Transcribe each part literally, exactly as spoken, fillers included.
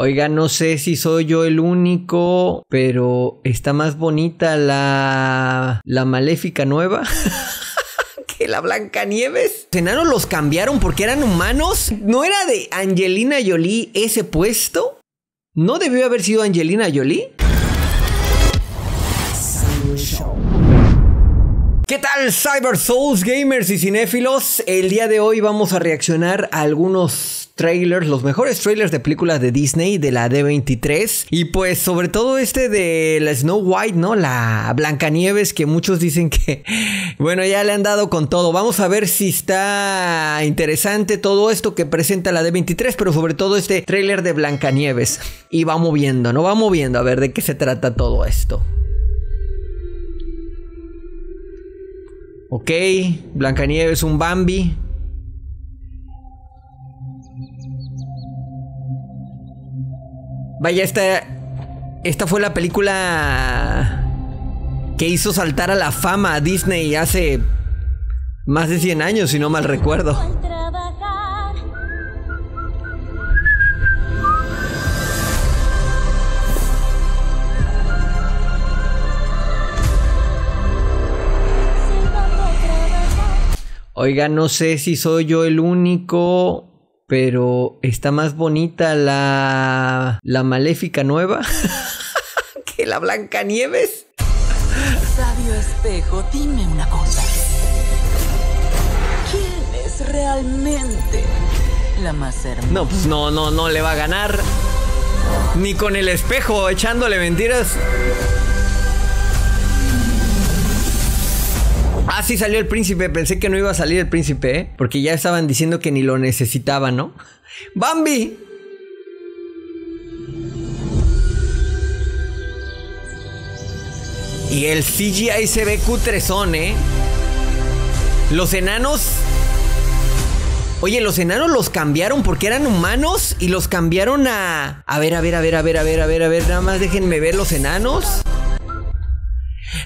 Oiga, no sé si soy yo el único, pero está más bonita la, la Maléfica nueva que la Blancanieves. ¿Los enanos los cambiaron porque eran humanos? ¿No era de Angelina Jolie ese puesto? ¿No debió haber sido Angelina Jolie? ¿Qué tal, Cyber Souls, gamers y cinéfilos? El día de hoy vamos a reaccionar a algunos trailers, los mejores trailers de películas de Disney, de la D veintitrés. Y pues sobre todo este de la Snow White, ¿no? La Blancanieves, que muchos dicen que, bueno, ya le han dado con todo. Vamos a ver si está interesante todo esto que presenta la D veintitrés, pero sobre todo este trailer de Blancanieves. Y vamos viendo, ¿no? Vamos viendo a ver de qué se trata todo esto. Ok, Blancanieves, un Bambi. Vaya, esta, esta fue la película que hizo saltar a la fama a Disney hace más de cien años, si no mal recuerdo. Oiga, no sé si soy yo el único, pero está más bonita la, la Maléfica nueva que la Blancanieves. Sabio espejo, dime una cosa. ¿Quién es realmente la más hermosa? No, pues no, no, no le va a ganar. Ni con el espejo, echándole mentiras. Ah, sí salió el príncipe. Pensé que no iba a salir el príncipe, ¿eh? Porque ya estaban diciendo que ni lo necesitaban, ¿no? ¡Bambi! Y el C G I se ve cutrezón, ¿eh? Los enanos... Oye, los enanos los cambiaron porque eran humanos y los cambiaron a... A ver, a ver, a ver, a ver, a ver, a ver, a ver. Nada más déjenme ver los enanos.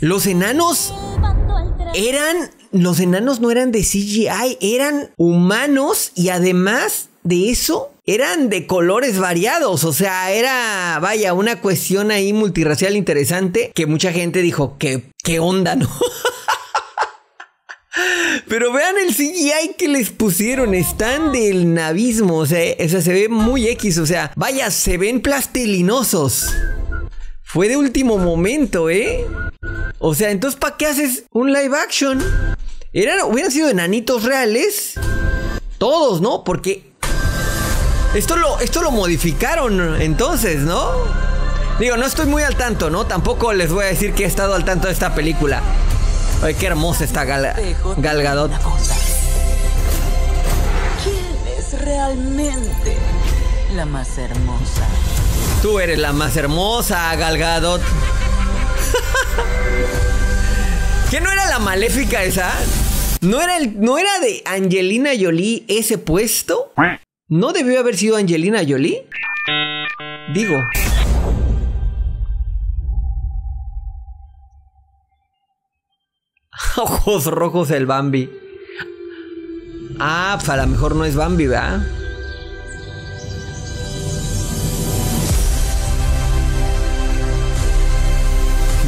Los enanos... Eran, los enanos no eran de C G I, eran humanos y además de eso, eran de colores variados. O sea, era, vaya, una cuestión ahí multirracial interesante que mucha gente dijo, ¿qué, qué onda, no? Pero vean el C G I que les pusieron, están del navismo, o sea, o sea, se ve muy X, o sea, vaya, se ven plastilinosos. Fue de último momento, ¿eh? O sea, entonces, ¿para qué haces un live action? Eran, hubieran sido enanitos reales. Todos, ¿no? Porque esto lo, esto lo modificaron entonces, ¿no? Digo, no estoy muy al tanto, ¿no? Tampoco les voy a decir que he estado al tanto de esta película. Ay, qué hermosa está Gal, Gal Gadot. ¿Quién es realmente la más hermosa? Tú eres la más hermosa, Gal Gadot. ¿Qué no era la Maléfica esa? ¿No era, el, ¿No era de Angelina Jolie ese puesto? ¿No debió haber sido Angelina Jolie? Digo. Ojos rojos el Bambi. Ah, pues a lo mejor no es Bambi, ¿verdad?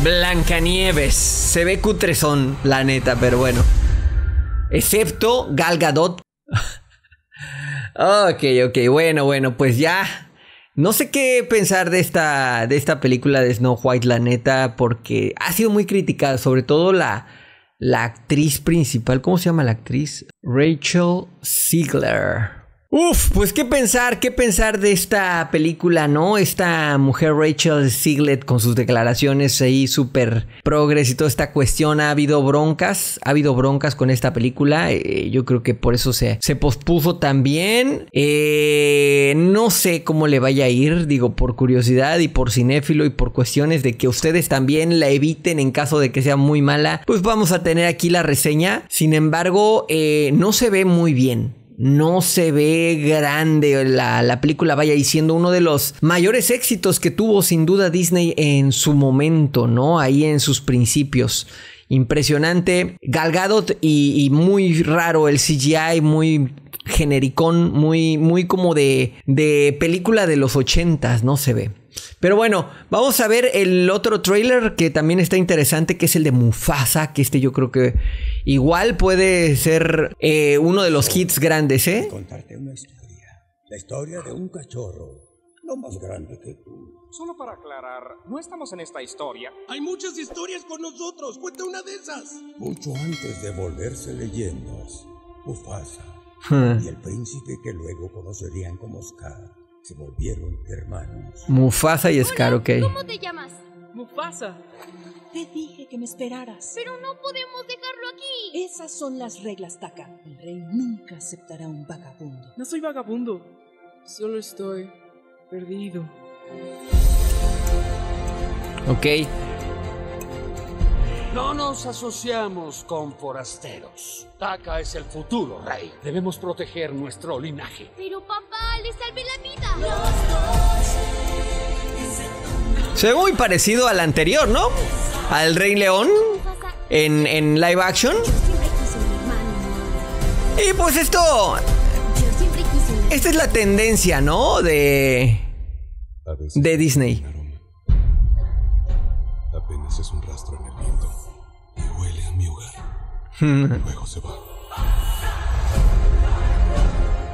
Blancanieves, se ve cutrezón, la neta, pero bueno. Excepto Gal Gadot. Ok, ok, bueno, bueno, pues ya. No sé qué pensar de esta, de esta película de Snow White, la neta, porque ha sido muy criticada, sobre todo la, la actriz principal. ¿Cómo se llama la actriz? Rachel Zegler. Uf, pues qué pensar, qué pensar de esta película, ¿no? Esta mujer Rachel Zegler con sus declaraciones ahí súper progres y toda esta cuestión. Ha habido broncas, ha habido broncas con esta película. Eh, yo creo que por eso se, se pospuso también. Eh, no sé cómo le vaya a ir, digo, por curiosidad y por cinéfilo y por cuestiones de que ustedes también la eviten en caso de que sea muy mala. Pues vamos a tener aquí la reseña. Sin embargo, eh, no se ve muy bien. No se ve grande la, la película, vaya, y siendo uno de los mayores éxitos que tuvo sin duda Disney en su momento, ¿no? Ahí en sus principios. Impresionante. Gal Gadot y, y muy raro el C G I, muy genericón, muy, muy como de, de película de los ochentas, no se ve. Pero bueno, vamos a ver el otro tráiler que también está interesante, que es el de Mufasa, que este yo creo que igual puede ser eh, uno de los hits grandes, ¿eh? Contarte una historia, la historia de un cachorro, no más grande que tú. Solo para aclarar, no estamos en esta historia. Hay muchas historias con nosotros, cuenta una de esas. Mucho antes de volverse leyendas, Mufasa hmm. y el príncipe que luego conocerían como Scar se volvieron hermanos. Mufasa y Scar, ok. ¿Cómo te llamas? Mufasa. Te dije que me esperaras. Pero no podemos dejarlo aquí. Esas son las reglas, Taka. El rey nunca aceptará un vagabundo. No soy vagabundo. Solo estoy perdido. Ok. No nos asociamos con forasteros. Taka es el futuro rey. Debemos proteger nuestro linaje. Pero papá, le salvé la vida. Se ve muy parecido al anterior, ¿no? Al Rey León en, en live action. Y pues esto... Esta es la tendencia, ¿no? De... De Disney. Apenas es un rastro en el viento y huele a mi hogar. Luego se va.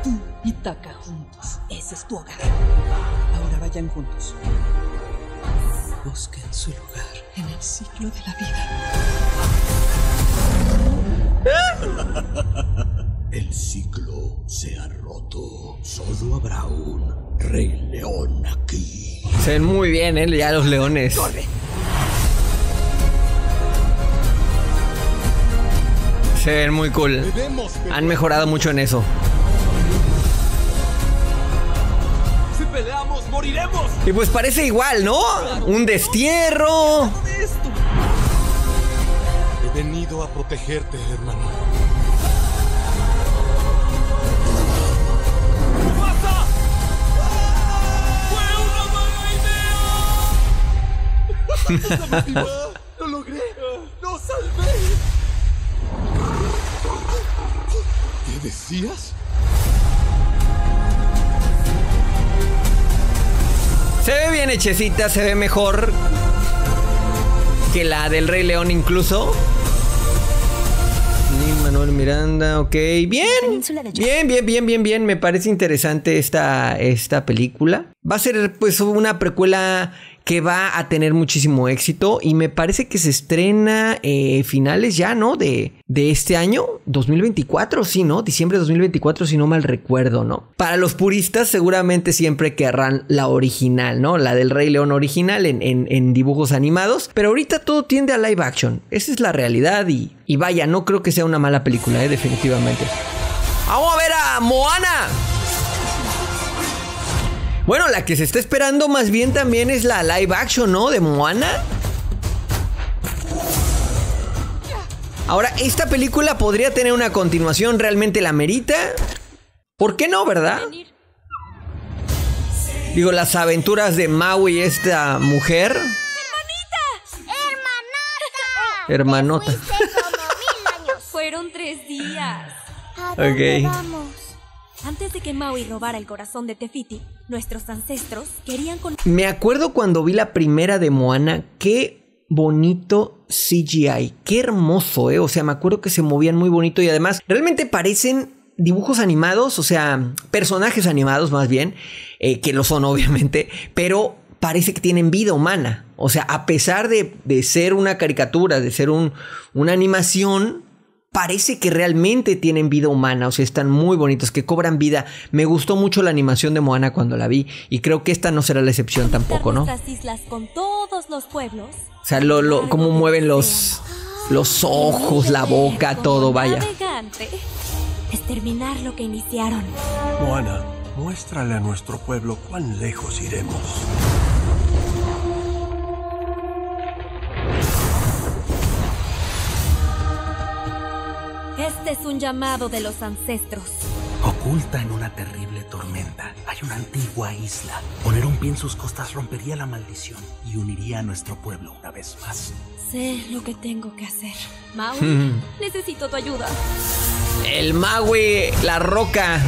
Tú y Taka juntos. Ese es tu hogar. Ahora vayan juntos. Busquen su lugar en el ciclo de la vida. El ciclo se ha roto. Solo habrá un rey león aquí. Se ven muy bien, ¿eh? Ya los leones. ¡Corre! Se ven muy cool. Han mejorado mucho en eso. Si peleamos, moriremos. Y pues parece igual, ¿no? Un destierro. He venido a protegerte, hermano. ¡Mufasa! ¡Fue una mala idea! ¡Lo logré! ¡Lo salvé! ¿Qué decías? Se ve bien hechecita, se ve mejor que la del Rey León incluso. Y Manuel Miranda, ok. Bien, bien, bien, bien, bien, bien. Me parece interesante esta, esta película. Va a ser pues una precuela que va a tener muchísimo éxito y me parece que se estrena eh, finales ya, ¿no? De, de este año, dos mil veinticuatro, sí, ¿no? Diciembre de dos mil veinticuatro, si no mal recuerdo, ¿no? Para los puristas seguramente siempre querrán la original, ¿no? La del Rey León original en, en, en dibujos animados, pero ahorita todo tiende a live action. Esa es la realidad y, y vaya, no creo que sea una mala película, ¿eh? Definitivamente. ¡Vamos a ver a Moana! Bueno, la que se está esperando más bien también es la live action, ¿no? De Moana. Ahora, esta película podría tener una continuación, realmente la merita. ¿Por qué no, verdad? Digo, las aventuras de Maui y esta mujer. ¡Hermanita! ¡Hermanota! ¡Hermanota! Fueron tres días. ¿A dónde vamos? Antes de que Maui robara el corazón de Te Fiti, nuestros ancestros querían con... Me acuerdo cuando vi la primera de Moana, qué bonito C G I, qué hermoso, ¿eh? O sea, me acuerdo que se movían muy bonito y además realmente parecen dibujos animados, o sea, personajes animados más bien, eh, que lo son obviamente, pero parece que tienen vida humana. O sea, a pesar de, de ser una caricatura, de ser un, una animación... Parece que realmente tienen vida humana, o sea, están muy bonitos, que cobran vida. Me gustó mucho la animación de Moana cuando la vi y creo que esta no será la excepción tampoco, ¿no? Las islas con todos los pueblos. O sea, lo, lo, cómo mueven los, los ojos, la boca, todo, vaya. Es terminar lo que iniciaron. Moana, muéstrale a nuestro pueblo cuán lejos iremos. Este es un llamado de los ancestros. Oculta en una terrible tormenta, hay una antigua isla. Poner un pie en sus costas rompería la maldición y uniría a nuestro pueblo una vez más. Sé lo que tengo que hacer. Maui, necesito tu ayuda. El Maui, la Roca.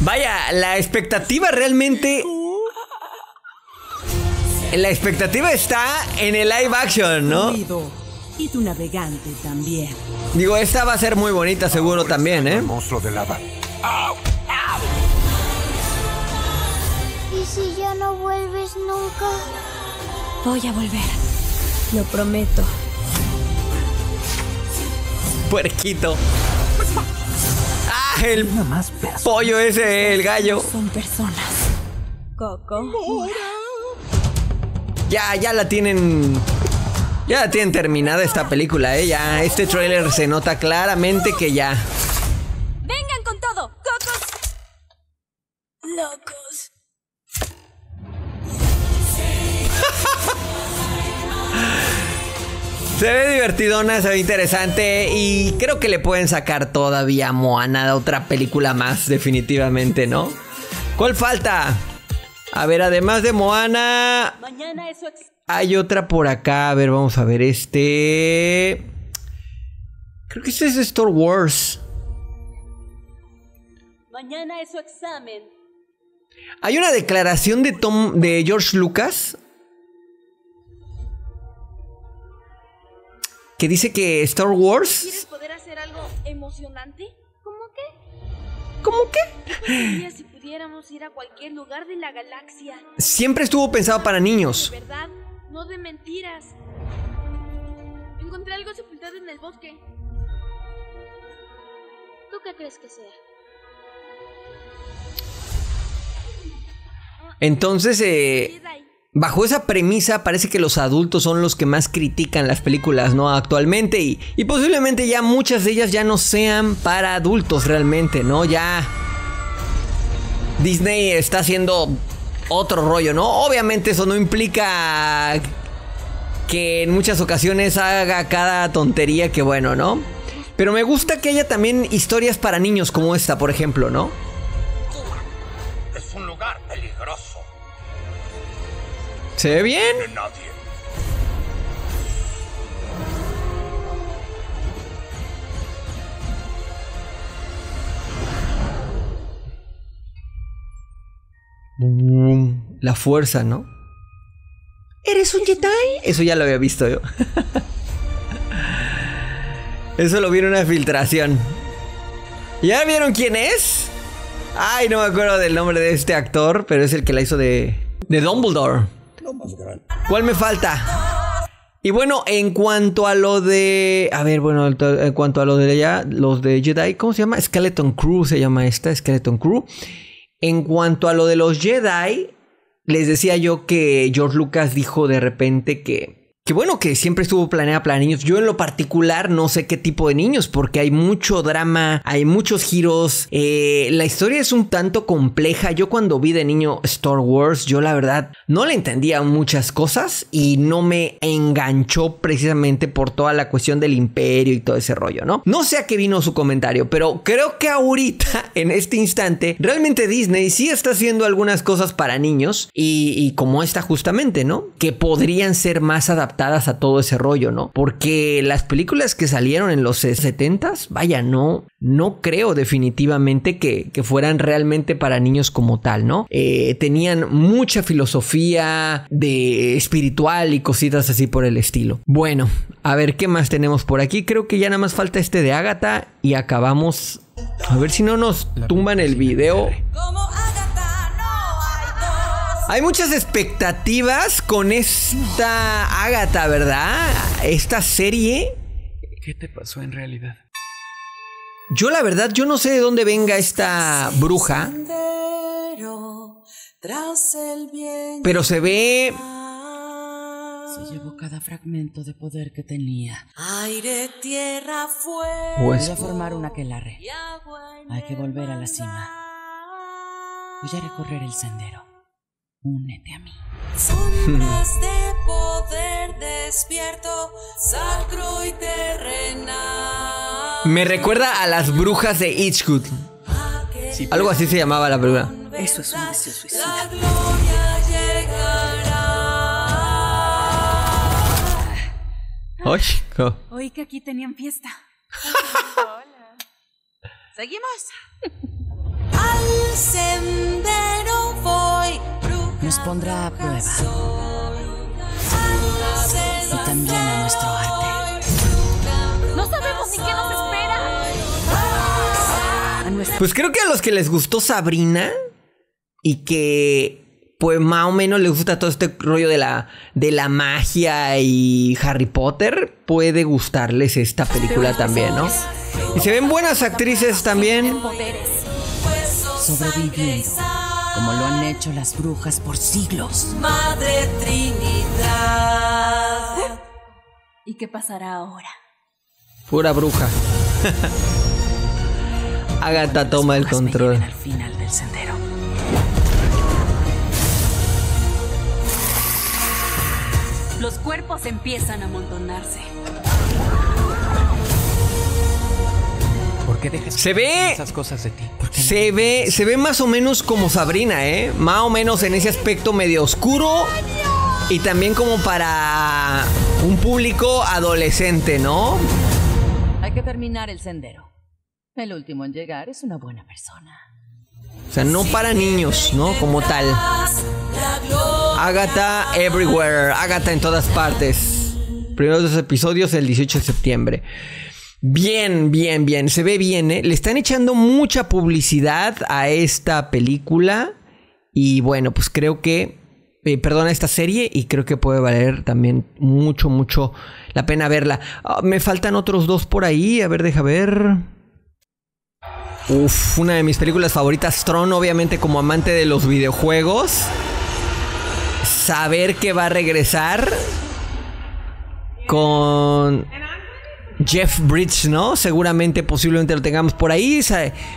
Vaya, la expectativa realmente... La expectativa está en el live action, ¿no? Y tu navegante también. Digo, esta va a ser muy bonita, seguro también, ¿eh? Monstruo de lava. ¿Y si ya no vuelves nunca? Voy a volver. Lo prometo. Puerquito. Ah, el pollo ese, el gallo. Son personas. Coco. Ya, ya la tienen... Ya la tienen terminada esta película, ¿eh? Ya, este tráiler se nota claramente que ya... ¡Vengan con todo! ¡Cocos! ¡Locos! Se ve divertidona, se ve interesante y creo que le pueden sacar todavía a Moana de otra película más, definitivamente, ¿no? ¿Cuál falta? A ver, además de Moana... Mañana es su ex... Hay otra por acá. A ver, vamos a ver este... Creo que este es de Star Wars. Mañana es su examen. Hay una declaración de Tom... de George Lucas... que dice que Star Wars... ¿Quieres poder hacer algo emocionante? ¿Cómo qué? ¿Cómo qué? Pudiéramos ir a cualquier lugar de la galaxia. Siempre estuvo pensado para niños. De verdad, no de mentiras. Encontré algo sepultado en el bosque. ¿Tú qué crees que sea? Entonces, eh, bajo esa premisa, parece que los adultos son los que más critican las películas, ¿no? Actualmente y, y posiblemente ya muchas de ellas ya no sean para adultos realmente, ¿no? Ya... Disney está haciendo otro rollo, ¿no? Obviamente eso no implica que en muchas ocasiones haga cada tontería que bueno, ¿no? Pero me gusta que haya también historias para niños como esta, por ejemplo, ¿no? Es un lugar peligroso. ¿Se ve bien? La fuerza, ¿no? ¿Eres un Jedi? Eso ya lo había visto yo. Eso lo vi en una filtración. ¿Ya vieron quién es? Ay, no me acuerdo del nombre de este actor, pero es el que la hizo de... de Dumbledore. ¿Cuál me falta? Y bueno, en cuanto a lo de... A ver, bueno, en cuanto a lo de allá, los de Jedi, ¿cómo se llama? Skeleton Crew se llama esta, Skeleton Crew. En cuanto a lo de los Jedi, les decía yo que George Lucas dijo de repente que... Que bueno, que siempre estuvo planeada para niños. Yo en lo particular no sé qué tipo de niños, porque hay mucho drama, hay muchos giros. Eh, la historia es un tanto compleja. Yo cuando vi de niño Star Wars, yo la verdad no le entendía muchas cosas y no me enganchó precisamente por toda la cuestión del imperio y todo ese rollo, ¿no? No sé a qué vino su comentario, pero creo que ahorita, en este instante, realmente Disney sí está haciendo algunas cosas para niños y, y como esta justamente, ¿no? Que podrían ser más adaptadas a todo ese rollo, ¿no? Porque las películas que salieron en los setentas, vaya, no, no creo definitivamente que, que fueran realmente para niños como tal, ¿no? Eh, tenían mucha filosofía de espiritual y cositas así por el estilo. Bueno, a ver qué más tenemos por aquí. Creo que ya nada más falta este de Agatha y acabamos. A ver si no nos tumban el video. Hay muchas expectativas con esta Agatha, ¿verdad? Esta serie. ¿Qué te pasó en realidad? Yo la verdad, yo no sé de dónde venga esta bruja. Pero se ve... Se llevó cada fragmento de poder que tenía. Aire, tierra, fuego. Voy a formar un aquelarre. Hay que volver a la cima. Voy a recorrer el sendero. Únete a mí. Sombras de poder despierto, sacro y terrenal. Me recuerda a las brujas de Hitchcock. Sí, algo así se llamaba la película. Eso es un deseo suicida. La gloria llegará. Oye, oh. Oí que aquí tenían fiesta. Hola. ¿Seguimos? Al sendero voy. Nos pondrá a prueba. Y también a nuestro arte. No sabemos ni qué nos espera. Pues creo que a los que les gustó Sabrina y que... pues más o menos les gusta todo este rollo de la, de la magia y Harry Potter, puede gustarles esta película también, ¿no? Y se ven buenas actrices también. Sobreviviendo, como lo han hecho las brujas por siglos. Madre Trinidad. ¿Y qué pasará ahora? Pura bruja. Agatha toma el control. Al final del sendero. Los cuerpos empiezan a amontonarse. ¿Por qué dejas se ve esas cosas de ti? Se ve, se ve más o menos como Sabrina, ¿eh? Más o menos en ese aspecto medio oscuro y también como para un público adolescente, ¿no? Hay que terminar el sendero. El último en llegar es una buena persona. O sea, no para niños, ¿no? Como tal. Agatha everywhere. Agatha en todas partes. Primeros dos episodios el dieciocho de septiembre. Bien, bien, bien. Se ve bien, ¿eh? Le están echando mucha publicidad a esta película. Y bueno, pues creo que... Eh, perdona, esta serie. Y creo que puede valer también mucho, mucho la pena verla. Oh, me faltan otros dos por ahí. A ver, deja ver... Uf, una de mis películas favoritas, Tron, obviamente como amante de los videojuegos. Saber que va a regresar con Jeff Bridges, ¿no? Seguramente, posiblemente lo tengamos por ahí.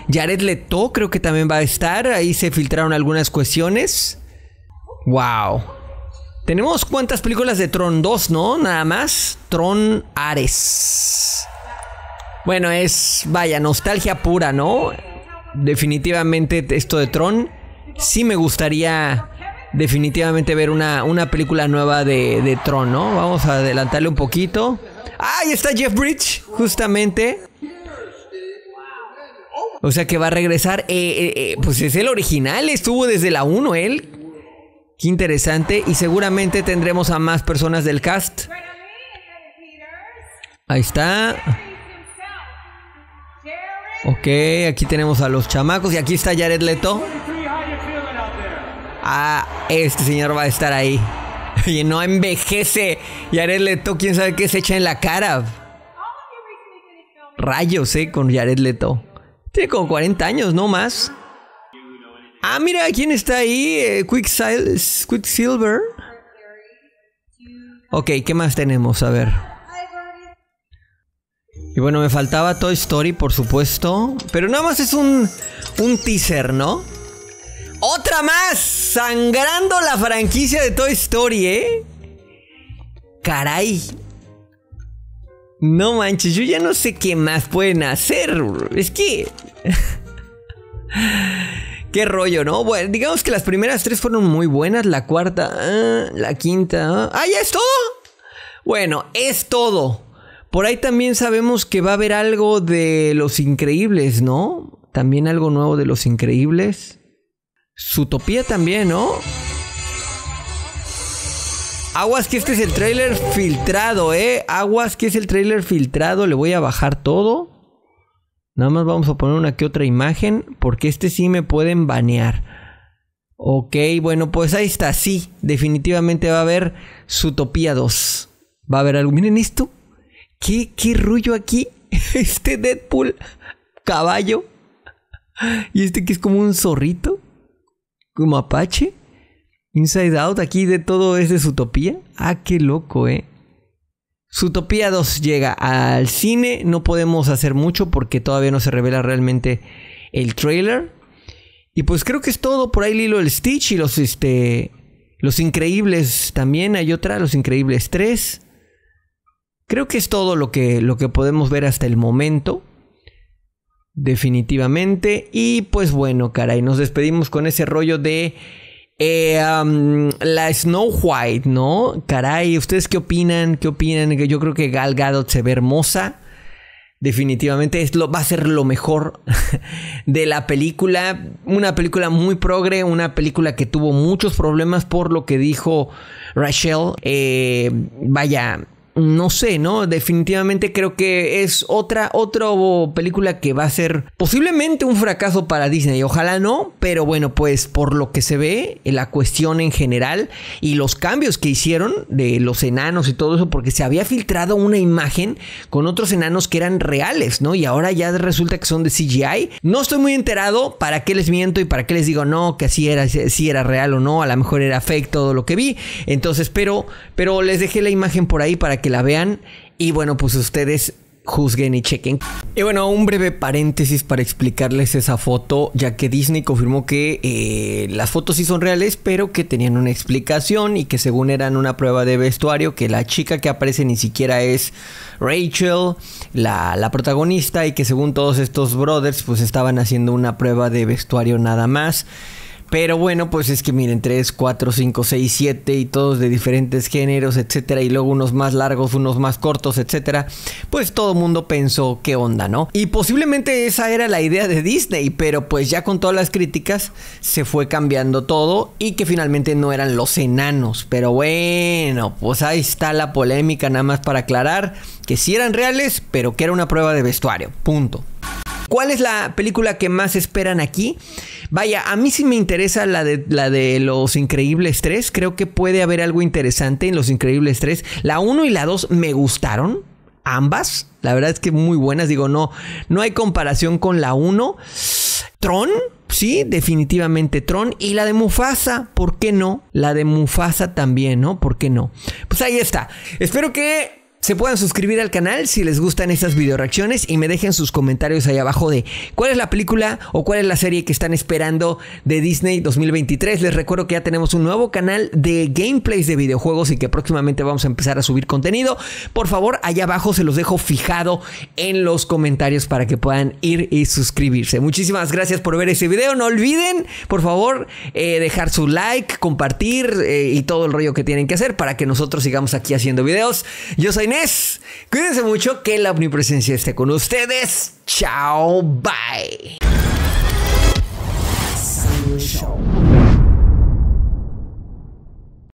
Jared Leto creo que también va a estar. Ahí se filtraron algunas cuestiones. Wow. Tenemos cuántas películas de Tron dos, ¿no? Nada más. Tron Ares. Bueno, es, vaya, nostalgia pura, ¿no? Definitivamente esto de Tron. Sí me gustaría definitivamente ver una, una película nueva de, de Tron, ¿no? Vamos a adelantarle un poquito. ¡Ah! Ahí está Jeff Bridges, justamente. O sea que va a regresar. Eh, eh, eh, pues es el original, estuvo desde la uno él. Qué interesante. Y seguramente tendremos a más personas del cast. Ahí está. Ok, aquí tenemos a los chamacos. Y aquí está Jared Leto. Ah, este señor va a estar ahí. Oye, no envejece. Jared Leto, quién sabe qué se echa en la cara. Rayos, eh, con Jared Leto. Tiene como cuarenta años, no más. Ah, mira, ¿quién está ahí? Eh, Quicksilver. Ok, ¿qué más tenemos? A ver... Y bueno, me faltaba Toy Story, por supuesto. Pero nada más es un, un teaser, ¿no? ¡Otra más! Sangrando la franquicia de Toy Story, ¿eh? ¡Caray! No manches, yo ya no sé qué más pueden hacer. Es que... ¡Qué rollo!, ¿no? Bueno, digamos que las primeras tres fueron muy buenas. La cuarta... Ah, la quinta... Ah, ¡ah, ya es todo! Bueno, es todo. Por ahí también sabemos que va a haber algo de Los Increíbles, ¿no? También algo nuevo de Los Increíbles. Zootopia también, ¿no? Aguas que este es el tráiler filtrado, ¿eh? Aguas que es el tráiler filtrado. Le voy a bajar todo. Nada más vamos a poner una que otra imagen. Porque este sí me pueden banear. Ok, bueno, pues ahí está. Sí, definitivamente va a haber Zootopia dos. Va a haber algo. Miren esto. ¿Qué, qué rollo aquí? Este Deadpool, caballo. Y este que es como un zorrito. Como apache. Inside Out, aquí de todo es de Zootopia. Ah, qué loco, eh. Zootopia dos llega al cine. No podemos hacer mucho porque todavía no se revela realmente el trailer. Y pues creo que es todo. Por ahí Lilo, el Stitch y los, este, los Increíbles también. Hay otra, Los Increíbles tres. Creo que es todo lo que, lo que podemos ver hasta el momento. Definitivamente. Y pues bueno, caray, nos despedimos con ese rollo de eh, um, la Snow White, ¿no? Caray, ¿ustedes qué opinan? ¿Qué opinan? Yo creo que Gal Gadot se ve hermosa. Definitivamente es lo, va a ser lo mejor de la película. Una película muy progre, una película que tuvo muchos problemas por lo que dijo Rachel. Eh, vaya, no sé, ¿no? Definitivamente creo que es otra, otra película que va a ser posiblemente un fracaso para Disney. Ojalá no, pero bueno, pues por lo que se ve, la cuestión en general y los cambios que hicieron de los enanos y todo eso, porque se había filtrado una imagen con otros enanos que eran reales, ¿no? Y ahora ya resulta que son de C G I. No estoy muy enterado para qué les miento y para qué les digo no, que así era, si era real o no. A lo mejor era fake todo lo que vi. Entonces, pero, pero les dejé la imagen por ahí para que que la vean y bueno, pues ustedes juzguen y chequen. Y bueno, un breve paréntesis para explicarles esa foto, ya que Disney confirmó que eh, las fotos sí son reales, pero que tenían una explicación y que según eran una prueba de vestuario, que la chica que aparece ni siquiera es Rachel, la, la protagonista, y que según todos estos brothers pues estaban haciendo una prueba de vestuario nada más. Pero bueno, pues es que miren, tres, cuatro, cinco, seis, siete y todos de diferentes géneros, etcétera. Y luego unos más largos, unos más cortos, etcétera. Pues todo el mundo pensó, ¿qué onda, no? Y posiblemente esa era la idea de Disney, pero pues ya con todas las críticas se fue cambiando todo y que finalmente no eran los enanos. Pero bueno, pues ahí está la polémica, nada más para aclarar que sí eran reales, pero que era una prueba de vestuario, punto. ¿Cuál es la película que más esperan aquí? Vaya, a mí sí me interesa la de, la de Los Increíbles tres. Creo que puede haber algo interesante en Los Increíbles tres. La uno y la dos me gustaron, ambas. La verdad es que muy buenas. Digo, no, no hay comparación con la uno. Tron, sí, definitivamente Tron. Y la de Mufasa, ¿por qué no? La de Mufasa también, ¿no? ¿Por qué no? Pues ahí está. Espero que se puedan suscribir al canal si les gustan estas videoreacciones y me dejen sus comentarios ahí abajo de cuál es la película o cuál es la serie que están esperando de Disney dos mil veintitrés. Les recuerdo que ya tenemos un nuevo canal de gameplays de videojuegos y que próximamente vamos a empezar a subir contenido. Por favor, allá abajo se los dejo fijado en los comentarios para que puedan ir y suscribirse. Muchísimas gracias por ver este video. No olviden, por favor, eh, dejar su like, compartir eh, y todo el rollo que tienen que hacer para que nosotros sigamos aquí haciendo videos. Yo soy Inés. Cuídense mucho, que la omnipresencia esté con ustedes. Chao, bye.